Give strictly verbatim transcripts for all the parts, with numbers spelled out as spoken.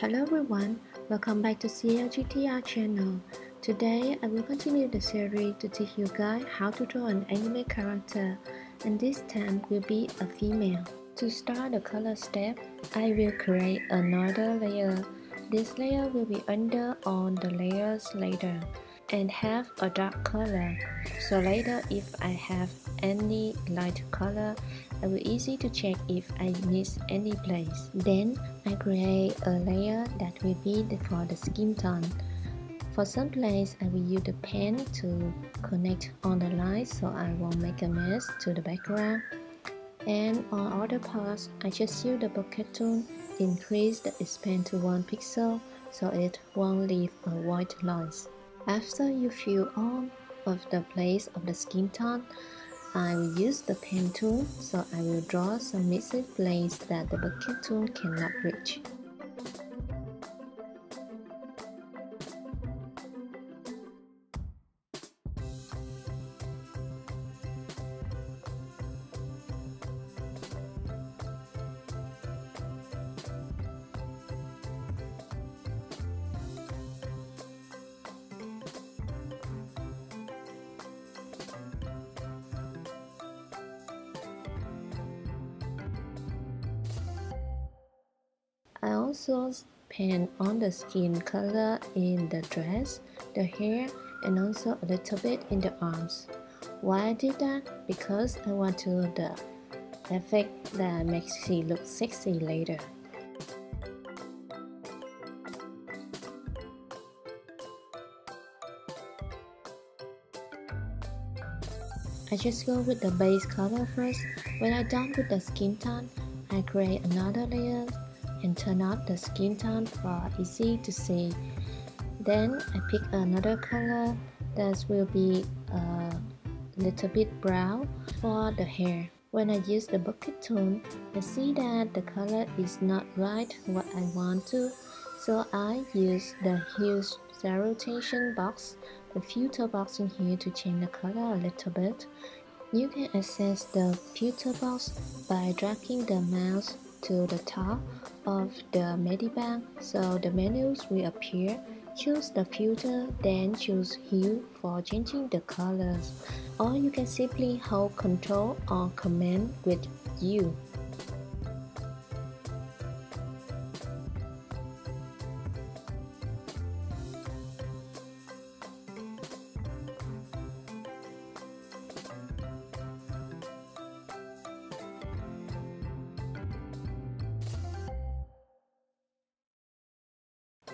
Hello everyone, welcome back to C L G T R channel. Today I will continue the series to teach you guys how to draw an anime character, and this time will be a female. To start the color step, I will create another layer. This layer will be under all the layers later and have a dark color. So later if I have any light color, I will easy to check if I miss any place. Then I create a layer that will be for the skin tone. For some place, I will use the pen to connect on the lines so I won't make a mess to the background. And on other parts, I just use the bucket tool, increase the span to one pixel so it won't leave a white lines. After you fill all of the place of the skin tone, I will use the pen tool, so I will draw some missing place that the bucket tool cannot reach. I also paint on the skin color in the dress, the hair, and also a little bit in the arms. Why I did that? Because I want to do the effect that makes she look sexy later. I just go with the base color first. When I'm done with the skin tone, I create another layer and turn up the skin tone for easy to see. Then I pick another color that will be a little bit brown for the hair. When I use the bucket tool, I see that the color is not right what I want to, so I use the huge saturation box, the filter box in here, to change the color a little bit. You can access the filter box by dragging the mouse to the top of the Medibang, so the menus will appear. Choose the filter, then choose hue for changing the colors, or you can simply hold Ctrl or Command with U.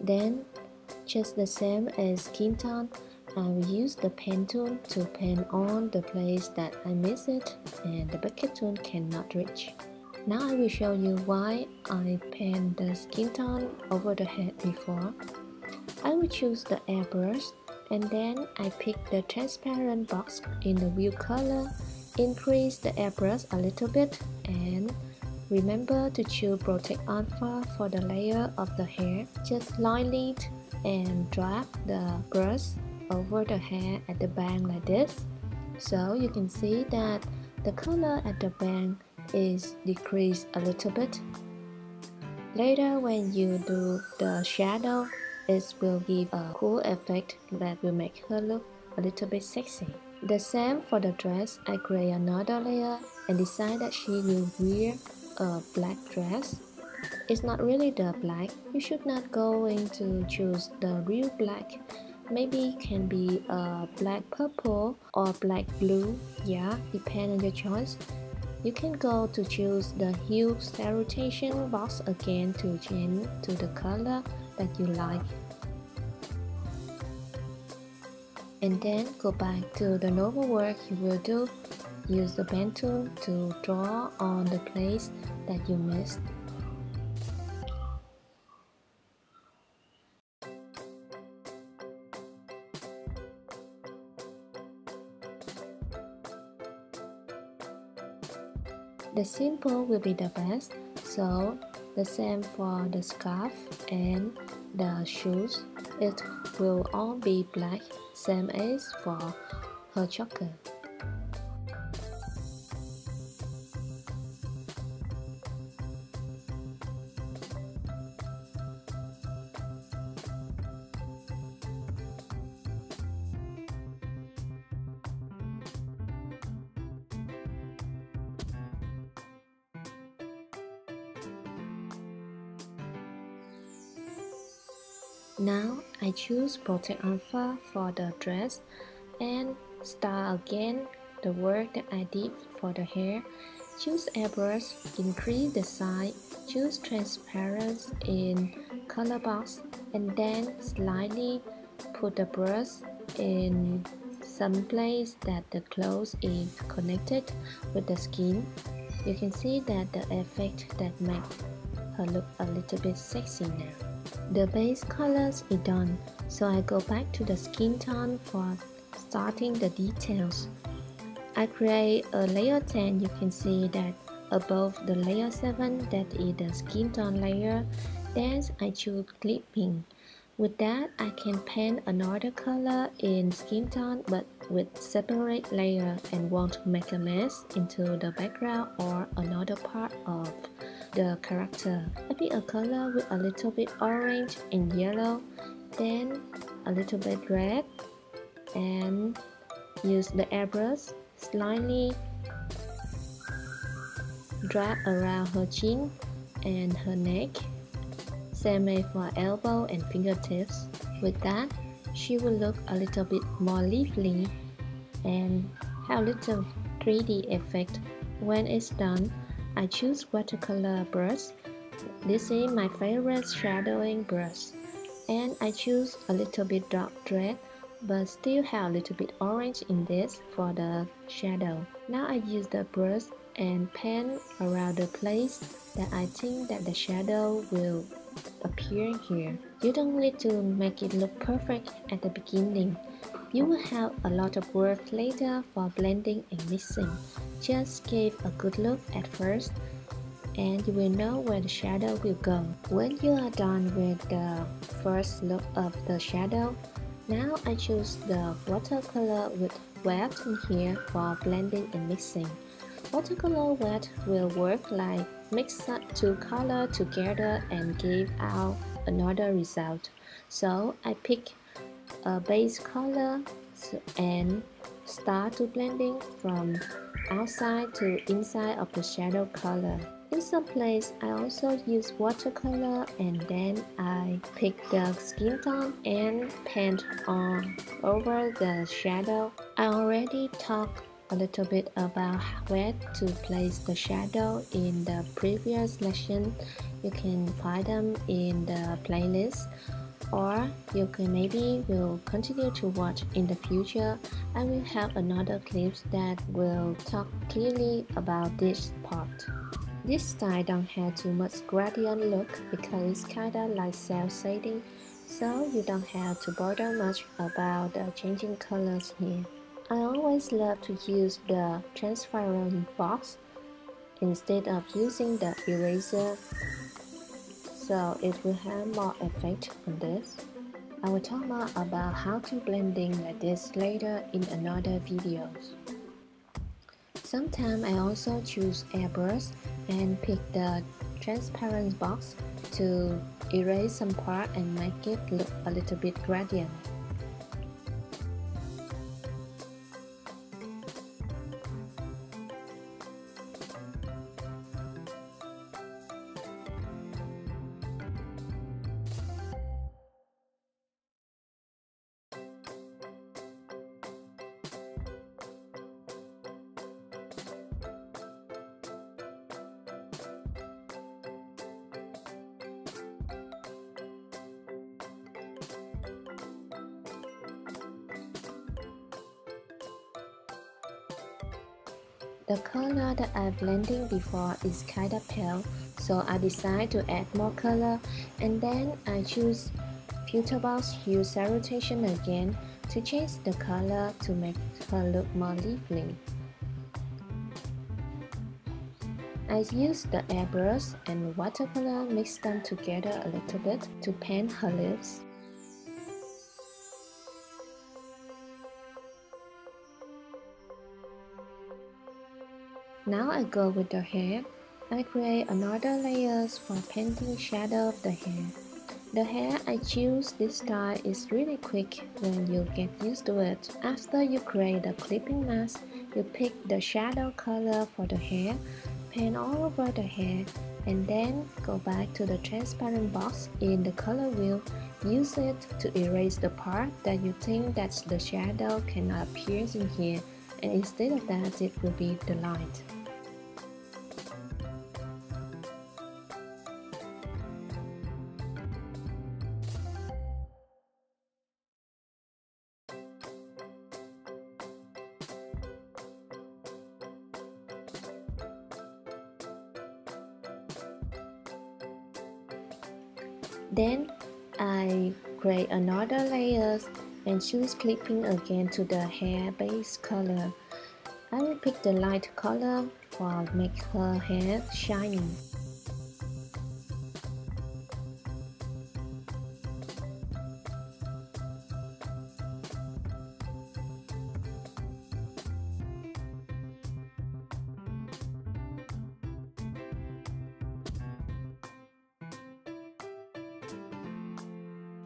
Then, just the same as skin tone, I will use the pen tool to paint on the place that I miss it and the bucket tool cannot reach. Now I will show you why I paint the skin tone over the head before. I will choose the airbrush, and then I pick the transparent box in the view color, increase the airbrush a little bit, and remember to choose Protect Alpha for the layer of the hair. Just lightly and drag the brush over the hair at the back like this. So you can see that the color at the back is decreased a little bit. Later when you do the shadow, it will give a cool effect that will make her look a little bit sexy. The same for the dress, I create another layer and decide that she will wear a black dress. It's not really the black, you should not go into choose the real black. Maybe it can be a black purple or black blue, yeah, depend on your choice. You can go to choose the hue saturation box again to change to the color that you like. And then go back to the normal work you will do. Use the pen tool to draw on the place that you missed. The simple will be the best, so the same for the scarf and the shoes. It will all be black, same as for her choker. Now I choose Project Alpha for the dress and start again the work that I did for the hair. Choose airbrush, increase the size, choose transparency in color box, and then slightly put the brush in some place that the clothes is connected with the skin. You can see that the effect that makes her look a little bit sexy now. The base colors is done, so I go back to the skin tone for starting the details. I create a layer ten. You can see that above the layer seven, that is the skin tone layer. Then I choose clipping. With that, I can paint another color in skin tone but with separate layer and won't make a mess into the background or another part of the character. I pick a color with a little bit orange and yellow, then a little bit red, and use the airbrush, slightly drag around her chin and her neck. Same for elbow and fingertips. With that, she will look a little bit more lively and have little three D effect. When it's done, I choose watercolor brush. This is my favorite shadowing brush. And I choose a little bit dark red, but still have a little bit orange in this for the shadow. Now I use the brush and paint around the place that I think that the shadow will appear here. You don't need to make it look perfect at the beginning. You will have a lot of work later for blending and mixing. Just give a good look at first and you will know where the shadow will go. When you are done with the first look of the shadow, now I choose the watercolor with wet in here for blending and mixing. Watercolor wet will work like mix up two colors together and give out another result. So I pick a base color and start to blending from outside to inside of the shadow color. In some place I also use watercolor, and then I pick the skin tone and paint on over the shadow. I already talked a little bit about where to place the shadow in the previous lesson. You can find them in the playlist, or you can maybe will continue to watch in the future. I will have another clips that will talk clearly about this part. This style don't have too much gradient look because it's kinda like cell shading, so you don't have to bother much about the changing colors here. I always love to use the transparent box instead of using the eraser, so it will have more effect on this. I will talk more about how to blending like this later in another videos. Sometimes I also choose airbrush and pick the transparent box to erase some part and make it look a little bit gradient. The color that I blending before is kinda pale, so I decide to add more color, and then I choose filter box hue saturation again to change the color to make her look more lively. I use the airbrush and watercolor, mix them together a little bit to paint her lips. Now I go with the hair. I create another layers for painting shadow of the hair. The hair I choose this style is really quick when you get used to it. After you create the clipping mask, you pick the shadow color for the hair, paint all over the hair, and then go back to the transparent box in the color wheel. Use it to erase the part that you think that the shadow cannot appear in here, and instead of that it will be the light. Then I create another layer and choose clipping again to the hair base color. I will pick the light color while make her hair shiny.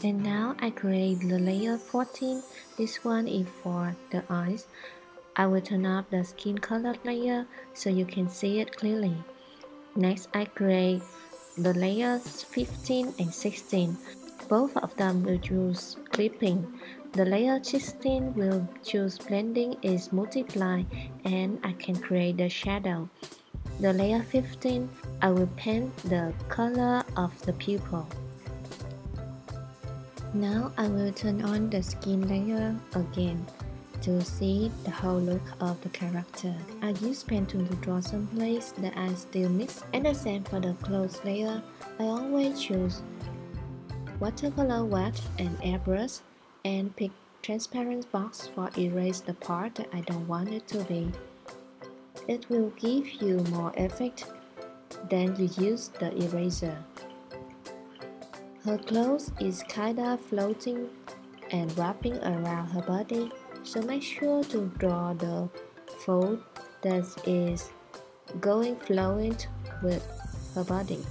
And now I create the layer fourteen. This one is for the eyes. I will turn up the skin color layer so you can see it clearly. Next I create the layers fifteen and sixteen. Both of them will choose clipping. The layer sixteen will choose blending is multiply, and I can create the shadow. The layer fifteen, I will paint the color of the pupil. Now I will turn on the skin layer again to see the whole look of the character. I use pen tool to draw some place that I still miss, and the same for the clothes layer. I always choose watercolor wax and airbrush and pick transparent box for erase the part that I don't want it to be. It will give you more effect than you use the eraser. Her clothes is kinda floating and wrapping around her body, so make sure to draw the fold that is going flowing with her body.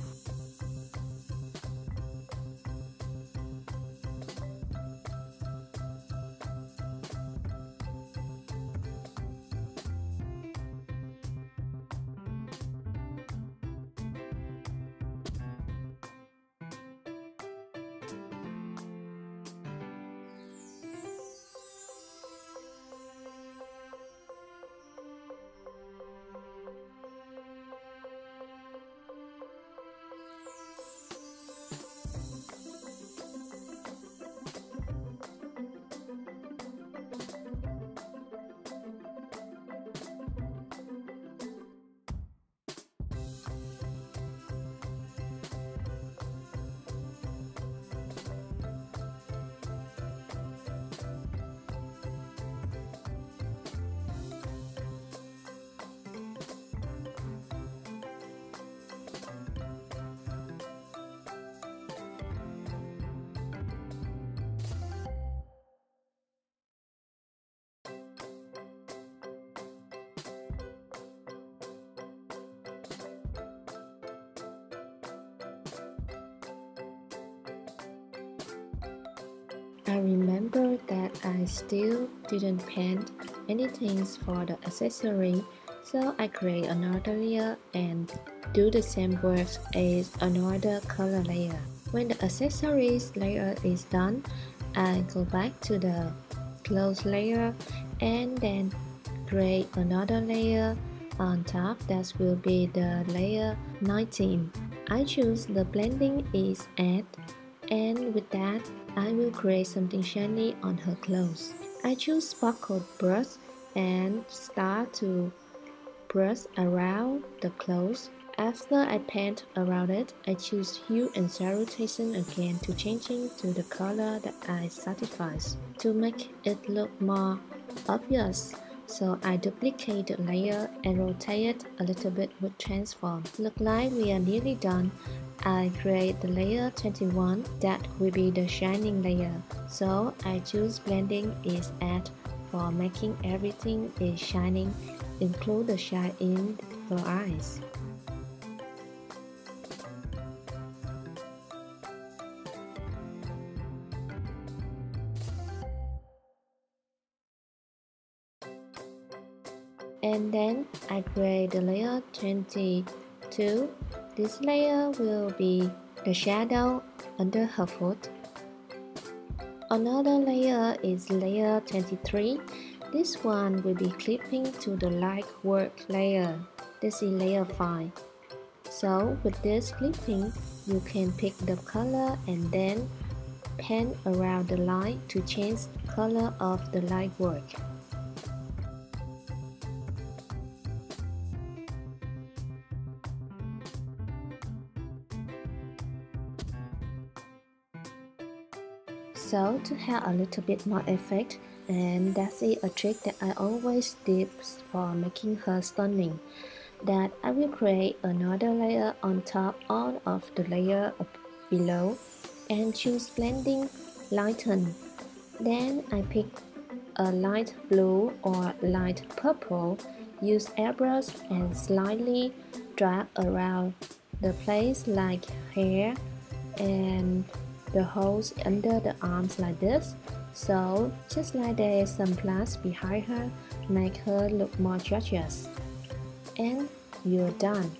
I remember that I still didn't paint any things for the accessory, so I create another layer and do the same work as another color layer. When the accessories layer is done, I go back to the clothes layer and then create another layer on top that will be the layer nineteen. I choose the blending is add, and with that I will create something shiny on her clothes. I choose sparkle brush and start to brush around the clothes. After I paint around it, I choose hue and saturation again to changing to the color that I satisfy to make it look more obvious. So I duplicate the layer and rotate it a little bit with transform. Look like we are nearly done. I create the layer twenty-one that will be the shining layer. So I choose blending is add for making everything is shining, include the shine in her eyes. And then I create the layer twenty-two. This layer will be the shadow under her foot. Another layer is layer twenty-three. This one will be clipping to the light work layer. This is layer five. So with this clipping, you can pick the color and then paint around the line to change the color of the light work. So to have a little bit more effect, and that's it, a trick that I always did for making her stunning, that I will create another layer on top all of the layer up below and choose blending lighten. Then I pick a light blue or light purple, use airbrush and slightly drag around the place like hair and the holes under the arms like this. So just like there is some plus behind her, make her look more gorgeous. And you're done.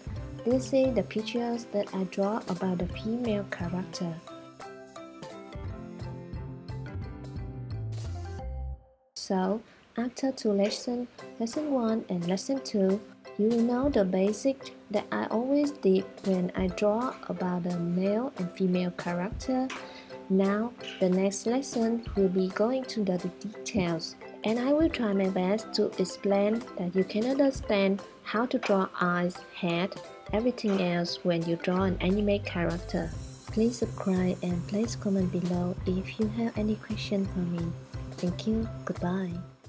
This is the pictures that I draw about the female character. So after two lessons, lesson one and lesson two, you know the basic that I always did when I draw about the male and female character. Now the next lesson will be going to the details, and I will try my best to explain that you can understand how to draw eyes, head, everything else when you draw an anime character. Please subscribe and please comment below if you have any question for me. Thank you, goodbye.